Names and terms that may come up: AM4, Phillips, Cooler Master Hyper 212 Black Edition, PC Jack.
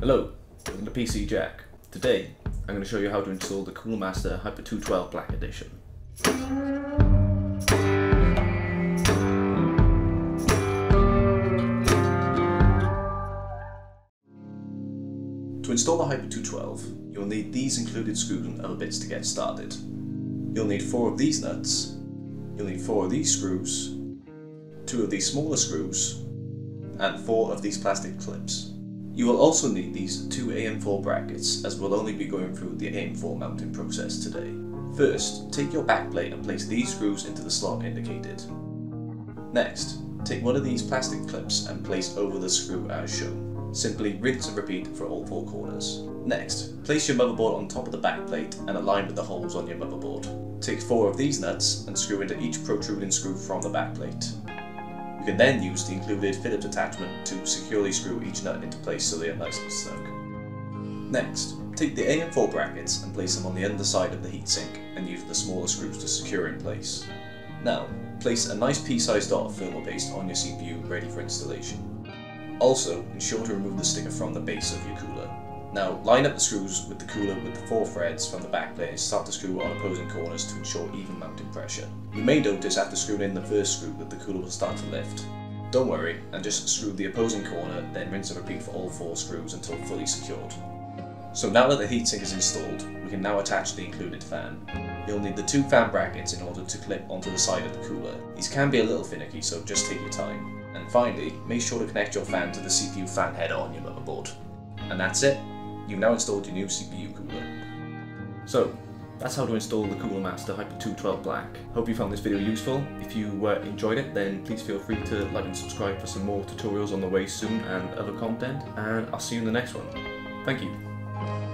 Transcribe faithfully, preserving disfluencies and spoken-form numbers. Hello, welcome to P C Jack. Today, I'm going to show you how to install the Cooler Master Hyper two twelve Black Edition. To install the Hyper two twelve, you'll need these included screws and other bits to get started. You'll need four of these nuts, you'll need four of these screws, two of these smaller screws, and four of these plastic clips. You will also need these two A M four brackets, as we'll only be going through the A M four mounting process today. First, take your backplate and place these screws into the slot indicated. Next, take one of these plastic clips and place over the screw as shown. Simply rinse and repeat for all four corners. Next, place your motherboard on top of the backplate and align with the holes on your motherboard. Take four of these nuts and screw into each protruding screw from the backplate. You can then use the included Phillips attachment to securely screw each nut into place so they are nice and snug. Next, take the A M four brackets and place them on the underside of the heatsink and use the smaller screws to secure in place. Now, place a nice pea-sized dot of thermal paste on your C P U ready for installation. Also, ensure to remove the sticker from the base of your cooler. Now, line up the screws with the cooler with the four threads from the back plate and start to screw on opposing corners to ensure even mounting pressure. You may notice after screwing in the first screw that the cooler will start to lift. Don't worry, and just screw the opposing corner, then rinse and repeat for all four screws until fully secured. So now that the heatsink is installed, we can now attach the included fan. You'll need the two fan brackets in order to clip onto the side of the cooler. These can be a little finicky, so just take your time. And finally, make sure to connect your fan to the C P U fan header on your motherboard. And that's it. You've now installed your new C P U cooler. So, that's how to install the Cooler Master Hyper two twelve Black. Hope you found this video useful. If you uh, enjoyed it, then please feel free to like and subscribe for some more tutorials on the way soon and other content, and I'll see you in the next one. Thank you.